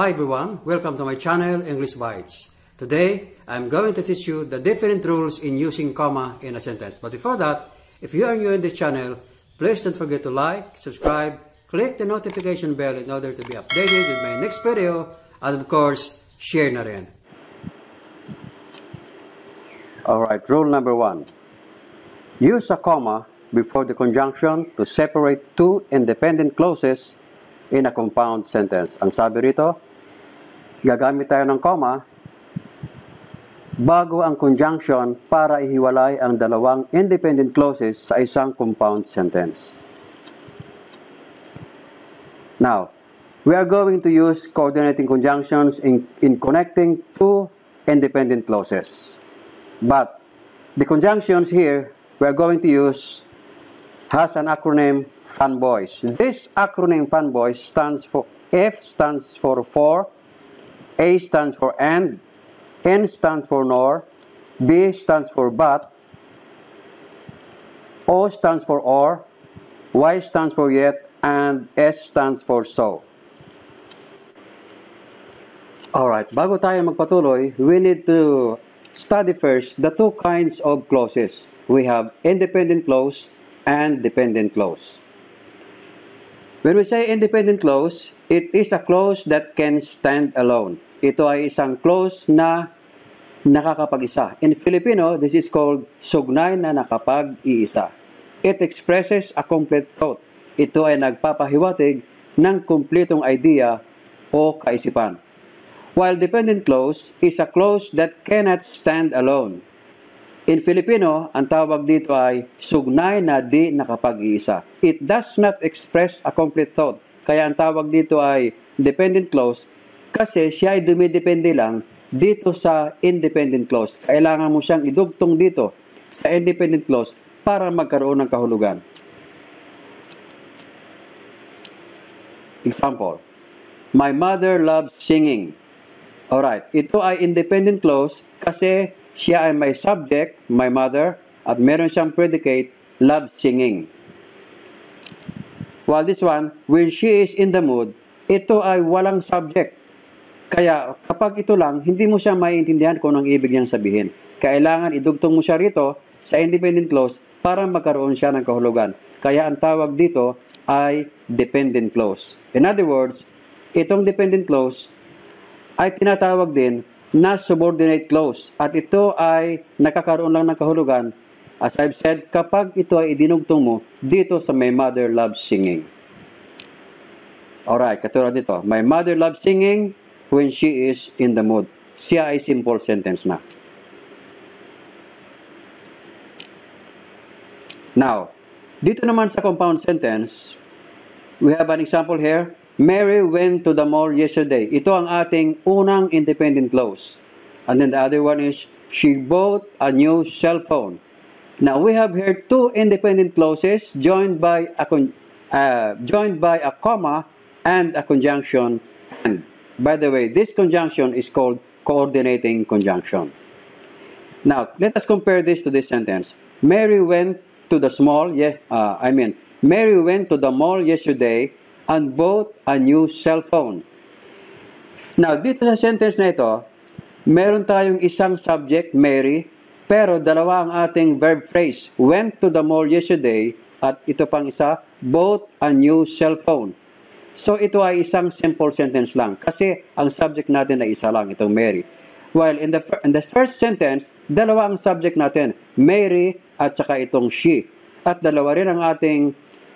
Hi everyone, welcome to my channel English Bites. Today, I'm going to teach you the different rules in using comma in a sentence. But before that, if you are new in this channel, please don't forget to like, subscribe, click the notification bell in order to be updated with my next video, and of course, share na rin. Alright, rule number one. Use a comma before the conjunction to separate two independent clauses in a compound sentence. Ang sabi rito, gagamit tayo ng comma bago ang conjunction para ihiwalay ang dalawang independent clauses sa isang compound sentence. Now, we are going to use coordinating conjunctions in connecting two independent clauses. But the conjunctions here we are going to use has an acronym FANBOYS. This acronym FANBOYS stands for F stands for, A stands for AND, N stands for NOR, B stands for BUT, O stands for OR, Y stands for YET, and S stands for SO. Alright, bago tayo magpatuloy, we need to study first the two kinds of clauses. We have independent clause and dependent clause. When we say independent clause, it is a clause that can stand alone. Ito ay isang clause na nakakapag-isa. In Filipino, this is called sugnay na nakapag-iisa. It expresses a complete thought. Ito ay nagpapahiwatig ng kumpletong idea o kaisipan. While dependent clause is a clause that cannot stand alone. In Filipino, ang tawag dito ay sugnay na di nakapag-iisa. It does not express a complete thought. Kaya ang tawag dito ay dependent clause kasi siya ay dumidepende lang dito sa independent clause. Kailangan mo siyang idugtong dito sa independent clause para magkaroon ng kahulugan. Example, my mother loves singing. Alright, ito ay independent clause kasi siya ay may subject, my mother, at meron siyang predicate, love singing. While this one, when she is in the mood, ito ay walang subject. Kaya kapag ito lang, hindi mo siya maiintindihan kung anong ibig niyang sabihin. Kailangan idugtong mo siya rito sa independent clause para magkaroon siya ng kahulugan. Kaya ang tawag dito ay dependent clause. In other words, itong dependent clause ay tinatawag din na subordinate clause at ito ay nakakaroon lang ng kahulugan as I've said kapag ito ay idinugtong mo dito sa my mother loves singing. Alright, katulad nito, my mother loves singing when she is in the mood. Siya ay simple sentence na. Now, dito naman sa compound sentence, we have an example here. Mary went to the mall yesterday. Ito ang ating unang independent clause. And then the other one is, she bought a new cell phone. Now we have here two independent clauses joined by a comma and a conjunction and. By the way, this conjunction is called coordinating conjunction. Now, let us compare this to this sentence. Mary went to the Mary went to the mall yesterday and bought a new cell phone. Now, dito sa sentence na ito, meron tayong isang subject, Mary, pero dalawa ang ating verb phrase, went to the mall yesterday, at ito pang isa, bought a new cell phone. So, ito ay isang simple sentence lang, kasi ang subject natin ay isa lang, itong Mary. While in the first sentence, dalawa ang subject natin, Mary at saka itong she. At dalawa rin ang ating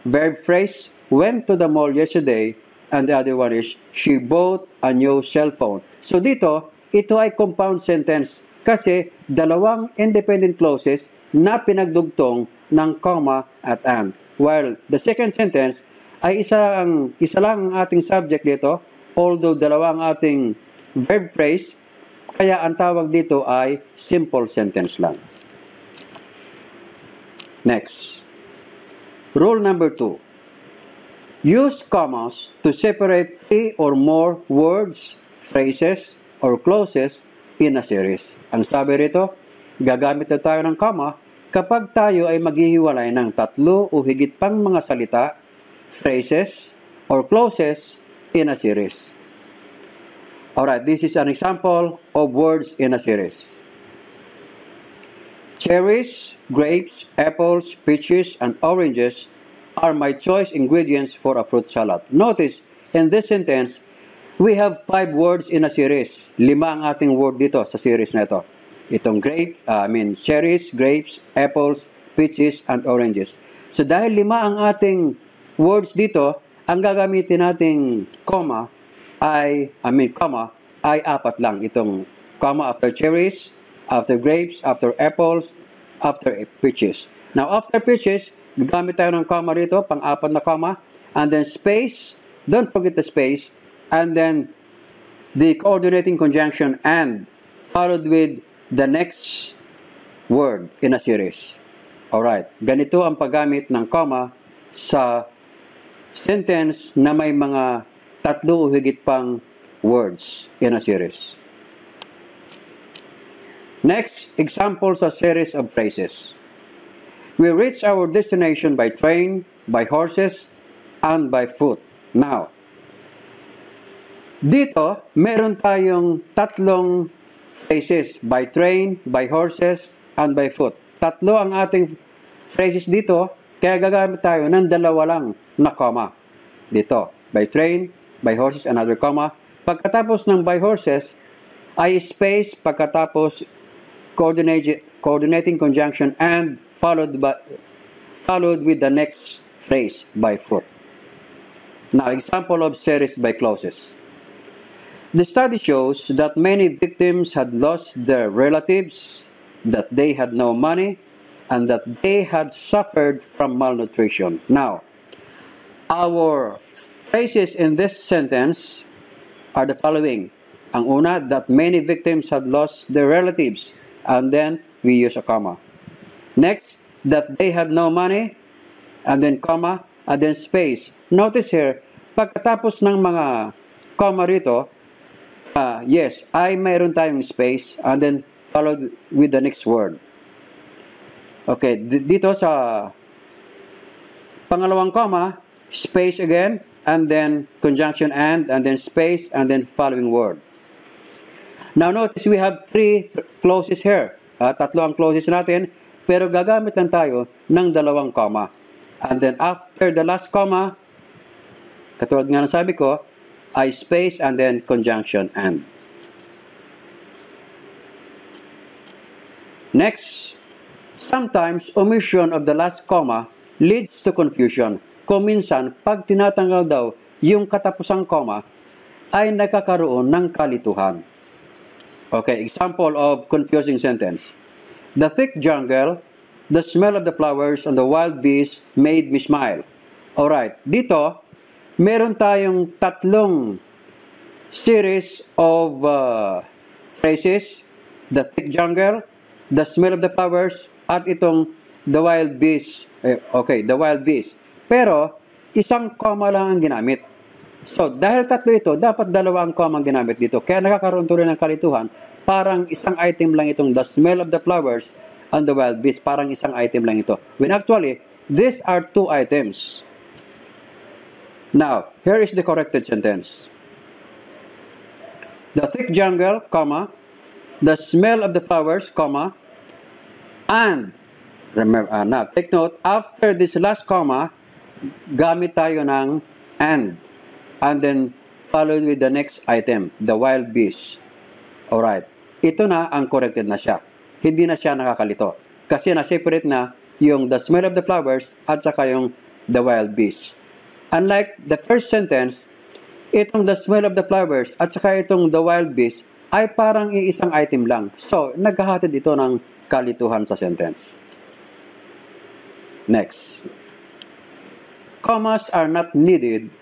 verb phrase, went to the mall yesterday, and the other one is, she bought a new cell phone. So dito, ito ay compound sentence kasi dalawang independent clauses na pinagdugtong ng comma at and. While the second sentence ay isa lang ang ating subject dito, although dalawang ating verb phrase, kaya ang tawag dito ay simple sentence lang. Next, rule number two. Use commas to separate three or more words, phrases, or clauses in a series. Ang sabi rito, gagamit na tayo ng comma kapag tayo ay maghihiwalay ng tatlo o higit pang mga salita, phrases, or clauses in a series. Alright, this is an example of words in a series. Cherries, grapes, apples, peaches, and oranges are my choice ingredients for a fruit salad. Notice, in this sentence, we have 5 words in a series. 5 ang ating word dito sa series na ito. Itong cherries, grapes, apples, peaches, and oranges. So, dahil 5 ang ating words dito, ang gagamitin nating comma ay 4 lang. Itong comma after cherries, after grapes, after apples, after peaches. Now, after peaches, gagamit tayo ng comma dito, pang-4 na comma, and then space, don't forget the space, and then the coordinating conjunction and, followed with the next word in a series. Alright, ganito ang paggamit ng comma sa sentence na may mga 3 o higit pang words in a series. Next, examples of series of phrases. We reach our destination by train, by horses, and by foot. Now, dito, meron tayong 3 phrases. By train, by horses, and by foot. 3 ang ating phrases dito, kaya gagamit tayo ng 2 lang na comma. Dito, by train, by horses, another comma. Pagkatapos ng by horses, ay space, pagkatapos coordinating conjunction and followed with the next phrase, by foot. Now, example of series by clauses. The study shows that many victims had lost their relatives, that they had no money, and that they had suffered from malnutrition. Now, our phrases in this sentence are the following. Ang una, that many victims had lost their relatives. And then, we use a comma. Next, that they had no money. And then, comma. And then, space. Notice here, pagkatapos ng mga comma rito, mayroon tayong space. And then, followed with the next word. Okay, dito sa pangalawang comma, space again. And then, conjunction and then space. And then, following word. Now, notice we have 3 clauses here. 3 ang clauses natin, pero gagamit lang tayo ng 2 comma. And then, after the last comma, katulad nga na sabi ko, ay space and then conjunction and. Next, sometimes omission of the last comma leads to confusion. Kung minsan, pag tinatanggal daw yung katapusang comma, ay nakakaroon ng kalituhan. Okay, example of confusing sentence. The thick jungle, the smell of the flowers, and the wild bees made me smile. Alright, dito, meron tayong 3 series of phrases. The thick jungle, the smell of the flowers, at itong the wild bees. Okay, the wild bees. Pero, 1 comma lang ang ginamit. So, dahil 3 ito, dapat 2 comma ang ginamit dito. Kaya nakakaroon tuloy ng kalituhan. Parang 1 item lang itong the smell of the flowers and the wild bees. Parang 1 item lang ito. When actually, these are 2 items. Now, here is the corrected sentence. The thick jungle, comma, the smell of the flowers, comma, and, now, take note, after this last comma, gamit tayo ng and. And then, followed with the next item, the wild bees. Alright. Ito na ang corrected na siya. Hindi na siya nakakalito. Kasi na-separate na yung the smell of the flowers at saka yung the wild bees. Unlike the first sentence, itong the smell of the flowers at saka itong the wild bees ay parang 1 item lang. So, naghahatid ito ng kalituhan sa sentence. Next. Commas are not needed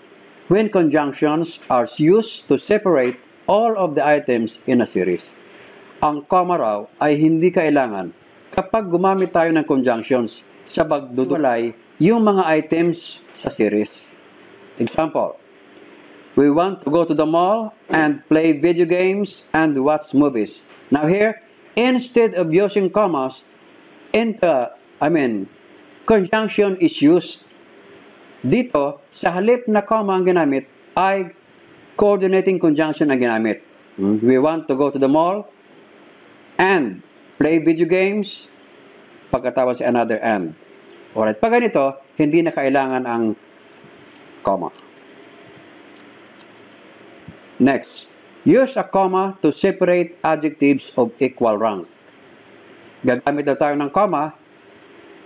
when conjunctions are used to separate all of the items in a series. Ang comma raw ay hindi kailangan kapag gumamit tayo ng conjunctions sa pagdudulay yung mga items sa series. Example, we want to go to the mall and play video games and watch movies. Now here, instead of using commas, conjunction is used. Dito, sa halip na comma ang ginamit, ay coordinating conjunction ang ginamit. We want to go to the mall and play video games, pagkatapos another and. Alright, pag ganito, hindi na kailangan ang comma. Next, use a comma to separate adjectives of equal rank. Gagamit na tayo ng comma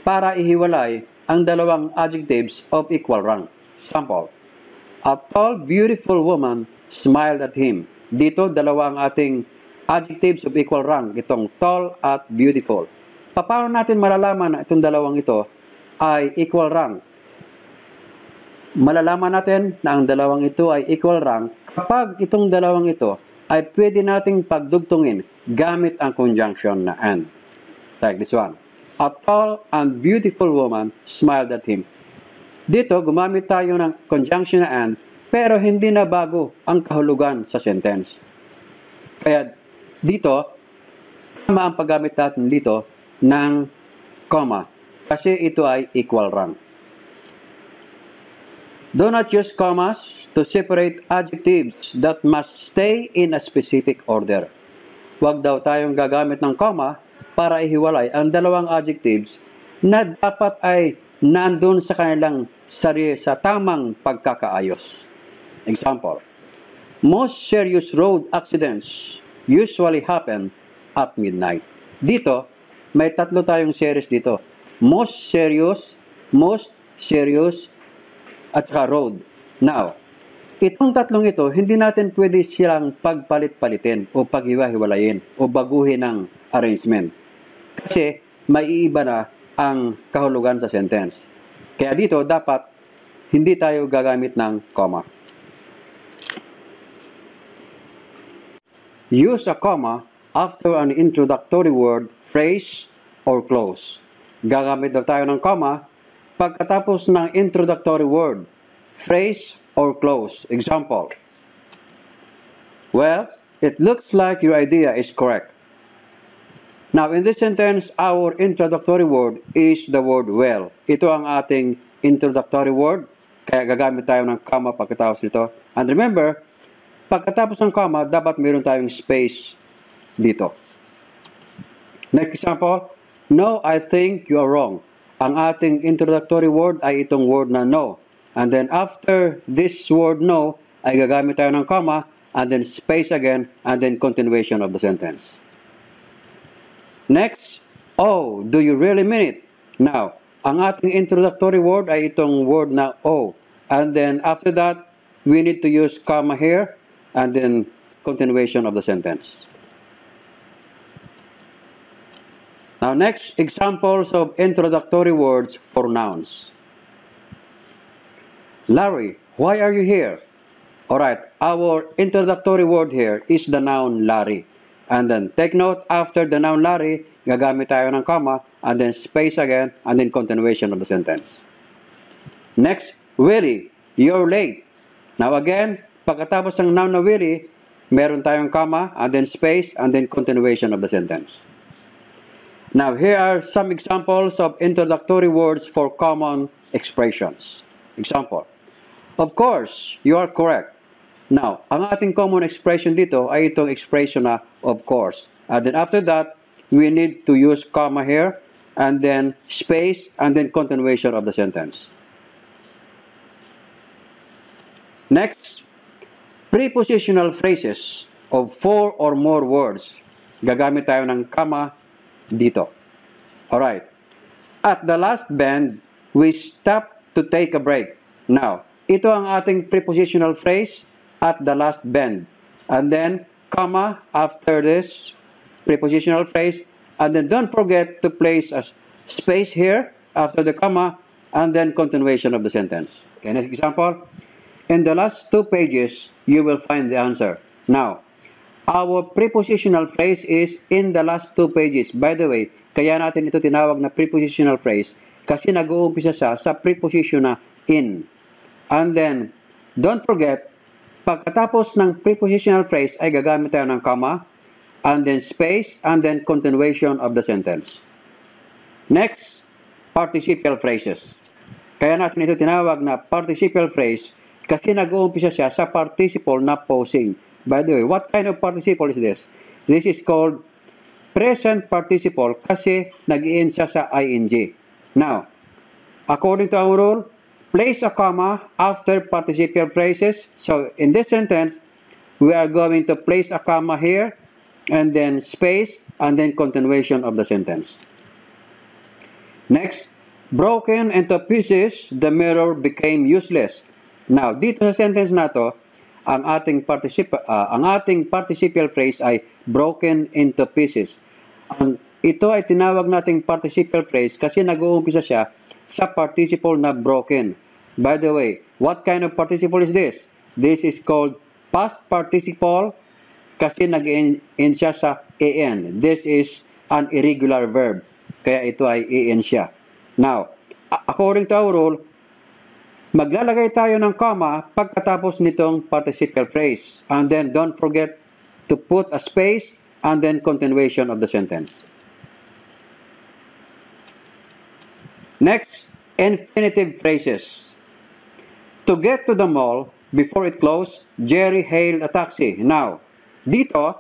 para ihiwalay ang dalawang adjectives of equal rank. Sample, a tall, beautiful woman smiled at him. Dito, dalawa ang ating adjectives of equal rank, itong tall at beautiful. Paano natin malalaman na itong dalawang ito ay equal rank? Malalaman natin na ang dalawang ito ay equal rank kapag itong dalawang ito ay pwede nating pagdugtungin gamit ang conjunction na and. Like this one, a tall and beautiful woman smiled at him. Dito, gumamit tayo ng conjunction na and pero hindi na bago ang kahulugan sa sentence. Kaya dito, tama ang paggamit natin dito ng comma kasi ito ay equal rank. Do not use commas to separate adjectives that must stay in a specific order. Huwag daw tayong gagamit ng comma para ihiwalay ang dalawang adjectives na dapat ay nandun sa kanilang sarili sa tamang pagkakaayos. Example, most serious road accidents usually happen at midnight. Dito, may tatlo tayong series dito. Most serious, at saka road. Now, itong tatlong ito, hindi natin pwede silang pagpalit-palitin o paghiwa-hiwalayin o baguhin ng arrangement. Kasi, may iba na ang kahulugan sa sentence. Kaya dito, dapat hindi tayo gagamit ng comma. Use a comma after an introductory word, phrase, or clause. Gagamit na tayo ng comma pagkatapos ng introductory word, phrase, or clause. Example, well, it looks like your idea is correct. Now, in this sentence, our introductory word is the word well. Ito ang ating introductory word. Kaya gagamit tayo ng comma pagkatapos nito. And remember, pagkatapos ng comma, dapat meron tayong space dito. Next example, no, I think you are wrong. Ang ating introductory word ay itong word na no. And then after this word no, ay gagamit tayo ng comma, and then space again, and then continuation of the sentence. Next, oh, do you really mean it? Now, ang ating introductory word ay itong word na oh. And then after that, we need to use comma here, and then continuation of the sentence. Now next, examples of introductory words for nouns. Larry, why are you here? Alright, our introductory word here is the noun Larry. And then take note, after the noun Larry, gagamit tayo ng comma, and then space again, and then continuation of the sentence. Next, Willie, you're late. Now again, pagkatapos ng noun na Willie, meron tayong comma, and then space, and then continuation of the sentence. Now, here are some examples of introductory words for common expressions. Example, of course, you are correct. Now, ang ating common expression dito ay itong expression na of course. And then after that, we need to use comma here, and then space, and then continuation of the sentence. Next, prepositional phrases of 4 or more words. Gagamit tayo ng comma dito. Alright. At the last bend, we stop to take a break. Now, ito ang ating prepositional phrase, at the last bend. And then, comma after this prepositional phrase. And then don't forget to place a space here after the comma, and then continuation of the sentence. Okay, next example. In the last 2 pages, you will find the answer. Now, our prepositional phrase is in the last 2 pages. By the way, kaya natin ito tinawag na prepositional phrase kasi nag-uumpisa siya sa preposition na in. And then, don't forget, pagkatapos ng prepositional phrase ay gagamit tayo ng comma, and then space, and then continuation of the sentence. Next, participial phrases. Kaya natin ito tinawag na participial phrase kasi nag-uumpisa siya sa participle na posing. By the way, what kind of participle is this? This is called present participle kasi nag-i-end siya sa ing. Now, according to our rule, place a comma after participial phrases. So, in this sentence, we are going to place a comma here, and then space, and then continuation of the sentence. Next, broken into pieces, the mirror became useless. Now, dito sa sentence na to, ang ating participial phrase ay broken into pieces. Ito ay tinawag nating participial phrase kasi nag-uumpisa siya sa participle na broken. By the way, what kind of participle is this? This is called past participle kasi nag-i-end siya sa en. This is an irregular verb. Kaya ito ay en siya. Now, according to our rule, maglalagay tayo ng comma pagkatapos nitong participial phrase. And then don't forget to put a space and then continuation of the sentence. Next, infinitive phrases. To get to the mall, before it closed, Jerry hailed a taxi. Now, dito,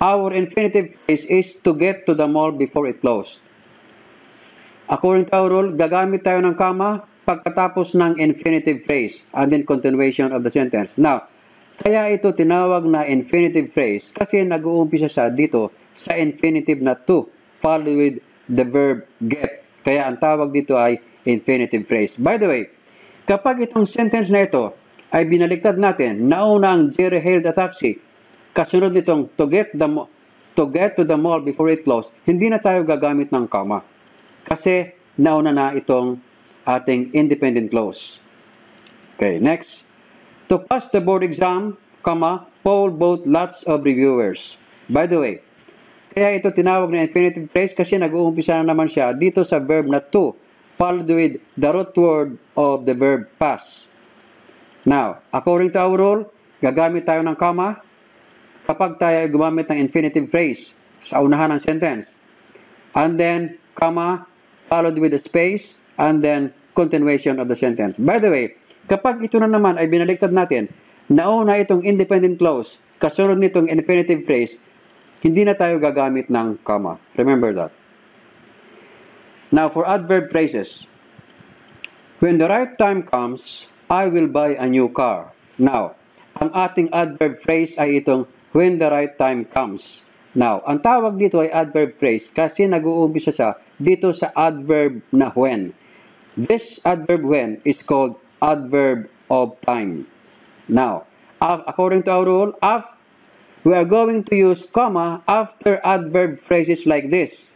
our infinitive phrase is to get to the mall before it closed. According to our rule, gagamit tayo ng comma pagkatapos ng infinitive phrase and then continuation of the sentence. Now, kaya ito tinawag na infinitive phrase kasi nag-uumpisa siya dito sa infinitive na to followed with the verb get. Kaya ang tawag dito ay infinitive phrase. By the way, kapag itong sentence na ito ay binaliktad natin, nauna ang Jerry hailed a taxi, kasunod nitong to get to the mall before it closed, hindi na tayo gagamit ng comma kasi nauna na itong ating independent clause. Okay, next. To pass the board exam, comma, poll both lots of reviewers. By the way, kaya ito tinawag na infinitive phrase kasi nag-uumpisa na naman siya dito sa verb na to, followed with the root word of the verb pass. Now, according to our rule, gagamit tayo ng comma kapag tayo gumamit ng infinitive phrase sa unahan ng sentence. And then, comma, followed with a space, and then continuation of the sentence. By the way, kapag ito na naman ay binaliktad natin, nauna itong independent clause, kasunod nitong infinitive phrase, hindi na tayo gagamit ng comma. Remember that. Now for adverb phrases. When the right time comes, I will buy a new car. Now, ang ating adverb phrase ay itong when the right time comes. Now, ang tawag dito ay adverb phrase kasi nag-uumpisa siya dito sa adverb na when. This adverb when is called adverb of time. Now, according to our rule, we are going to use comma after adverb phrases like this.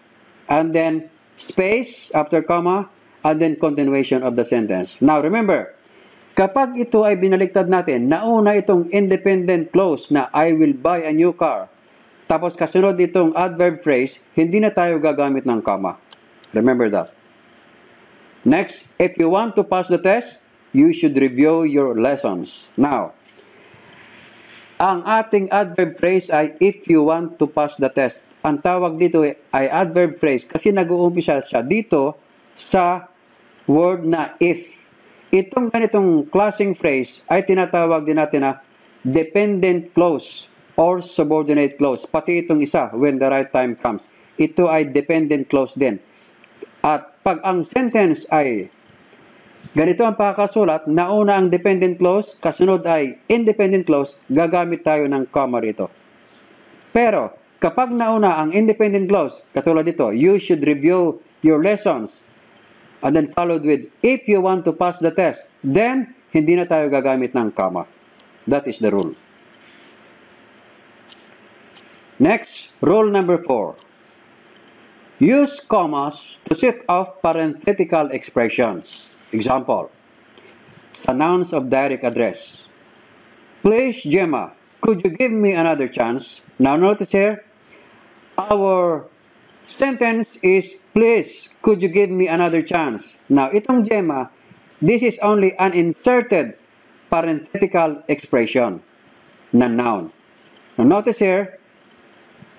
And then space after comma and then continuation of the sentence. Now, remember, kapag ito ay binaliktad natin, nauna itong independent clause na I will buy a new car. Tapos kasunod itong adverb phrase, hindi na tayo gagamit ng comma. Remember that. Next, if you want to pass the test, you should review your lessons. Now, ang ating adverb phrase ay if you want to pass the test. Ang tawag dito ay adverb phrase kasi nag-uumpisa siya dito sa word na if. Itong ganitong klaseng phrase ay tinatawag din natin na dependent clause or subordinate clause. Pati itong isa, when the right time comes. Ito ay dependent clause din. At pag ang sentence ay ganito ang pakasulat, nauna ang dependent clause, kasunod ay independent clause, gagamit tayo ng comma rito. Pero, kapag nauna ang independent clause, katulad dito, you should review your lessons, and then followed with, if you want to pass the test, then, hindi na tayo gagamit ng comma. That is the rule. Next, rule number 4. Use commas to set off parenthetical expressions. Example, the nouns of direct address. Please, Gemma, could you give me another chance? Now notice here, our sentence is, please, could you give me another chance? Now, itong Gemma, this is only an inserted parenthetical expression na noun. Now notice here,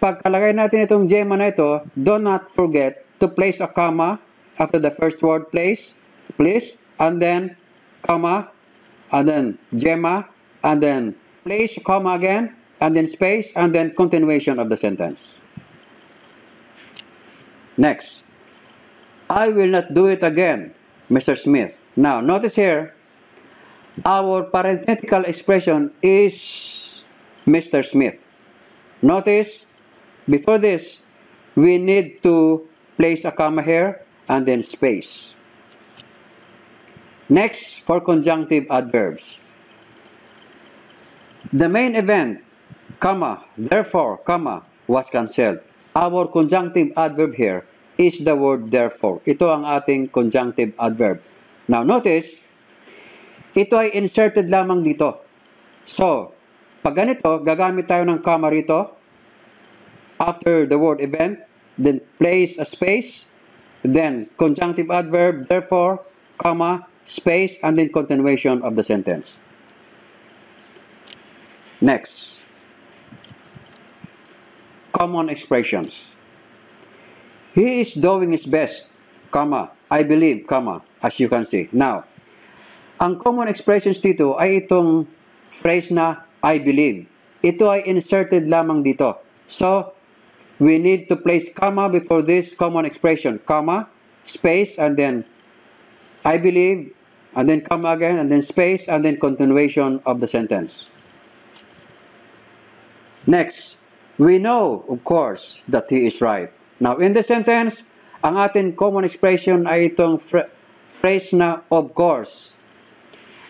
pagkalagay natin itong Gemma na ito, do not forget to place a comma after the first word place. Please, and then comma, and then Gemma, and then place, comma again, and then space, and then continuation of the sentence. Next, I will not do it again, Mr. Smith. Now, notice here, our parenthetical expression is Mr. Smith. Notice, before this, we need to place a comma here and then space. Next, for conjunctive adverbs. The main event, comma, therefore, comma, was cancelled. Our conjunctive adverb here is the word therefore. Ito ang ating conjunctive adverb. Now, notice, ito ay inserted lamang dito. So, pag ganito, gagamit tayo ng comma rito. After the word event, then place a space, then conjunctive adverb, therefore, comma, space, and then continuation of the sentence. Next, common expressions. He is doing his best, comma, I believe, comma, as you can see. Now, ang common expressions dito ay itong phrase na I believe. Ito ay inserted lamang dito. So, we need to place comma before this common expression. Comma, space, and then I believe, and then comma again, and then space, and then continuation of the sentence. Next, we know, of course, that he is right. Now, in the sentence, ang ating common expression ay itong phrase na of course.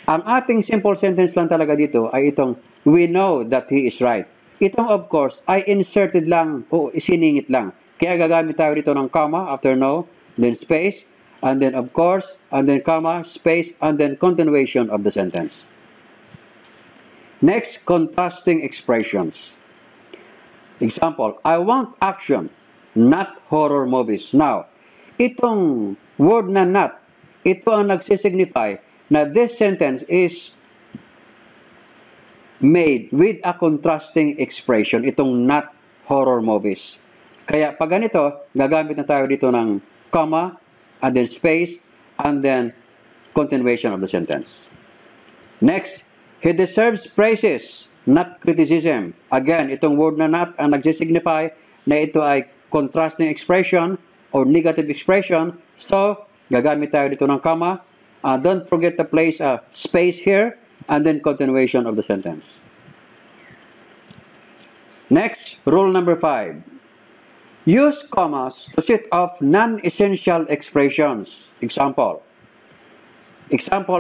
Ang ating simple sentence lang talaga dito ay itong we know that he is right. Itong of course ay inserted lang o isiningit lang. Kaya gagamit tayo dito ng comma after no, then space, and then of course, and then comma, space, and then continuation of the sentence. Next, contrasting expressions. Example, I want action, not horror movies. Now, itong word na not, ito ang nagsisignify na this sentence is made with a contrasting expression, itong not horror movies. Kaya pag ganito, gagamit na tayo dito ng comma, and then space, and then continuation of the sentence. Next, he deserves praises, not criticism. Again, itong word na not ang nagsisignify na ito ay contrasting expression or negative expression. So, gagamit tayo dito ng comma. Don't forget to place a space here, and then continuation of the sentence. Next, rule number 5. Use commas to set off non-essential expressions. Example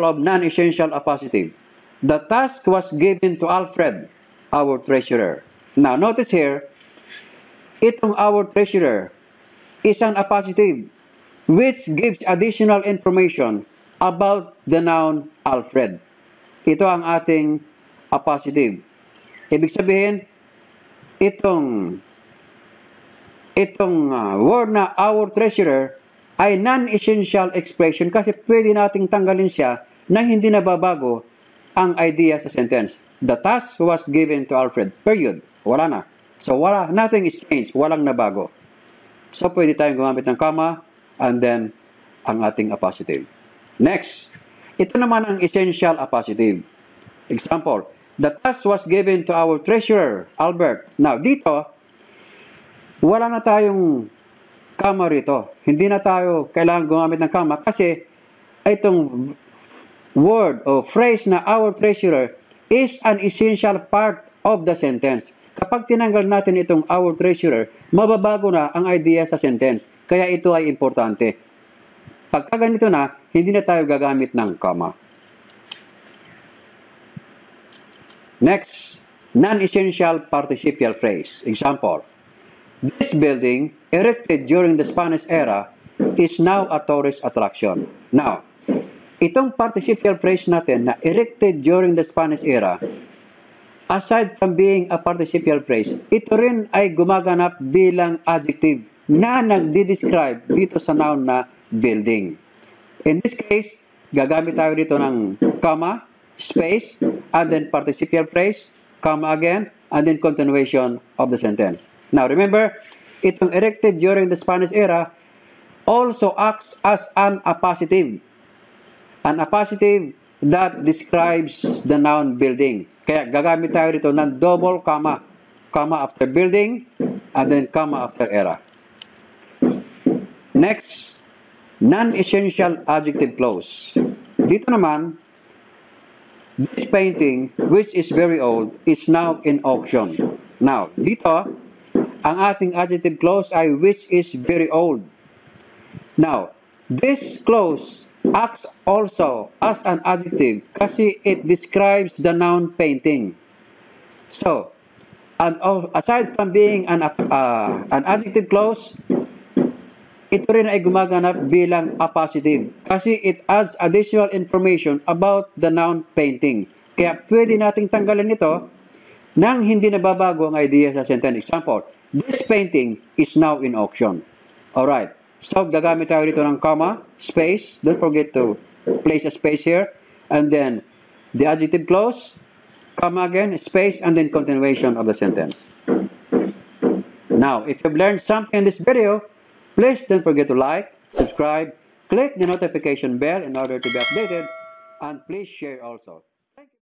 of non-essential appositive. The task was given to Alfred, our treasurer. Now, notice here, itong our treasurer is an appositive which gives additional information about the noun Alfred. Ito ang ating appositive. Ibig sabihin, itong word na our treasurer ay non-essential expression kasi pwede nating tanggalin siya na hindi nababago ang idea sa sentence. The task was given to Alfred. Period. Wala na. So, wala. Nothing is changed. Walang nabago. So, pwede tayong gumamit ng comma and then ang ating appositive. Next, ito naman ang essential appositive. Example, the task was given to our treasurer, Albert. Now, dito, wala na tayong comma rito. Hindi na tayo kailangan gumamit ng comma kasi itong word o phrase na our treasurer is an essential part of the sentence. Kapag tinanggal natin itong our treasurer, mababago na ang idea sa sentence. Kaya ito ay importante. Pagka ganito na, hindi na tayo gagamit ng comma. Next, non-essential participial phrase. Example, this building, erected during the Spanish era, is now a tourist attraction. Now, itong participial phrase natin na erected during the Spanish era, aside from being a participial phrase, ito rin ay gumaganap bilang adjective na nagdi-describe dito sa noun na building. In this case, gagamit tayo dito ng comma, space, and then participial phrase, comma again, and then continuation of the sentence. Now, remember, itong erected during the Spanish era also acts as an appositive. An appositive that describes the noun building. Kaya gagamit tayo dito ng double comma, comma after building, and then comma after era. Next, non-essential adjective clause. Dito naman, this painting, which is very old, is now in auction. Now, dito, ang ating adjective clause ay which is very old. Now, this clause acts also as an adjective kasi it describes the noun painting. So, aside from being an adjective clause, ito rin ay gumaganap bilang appositive kasi it adds additional information about the noun painting. Kaya pwede nating tanggalin ito nang hindi nababago ang idea sa sentence. Example, this painting is now in auction. Alright. So, gagamit tayo dito ng comma, space. Don't forget to place a space here. And then, the adjective clause, comma again, space, and then continuation of the sentence. Now, if you've learned something in this video, please don't forget to like, subscribe, click the notification bell in order to be updated, and please share also.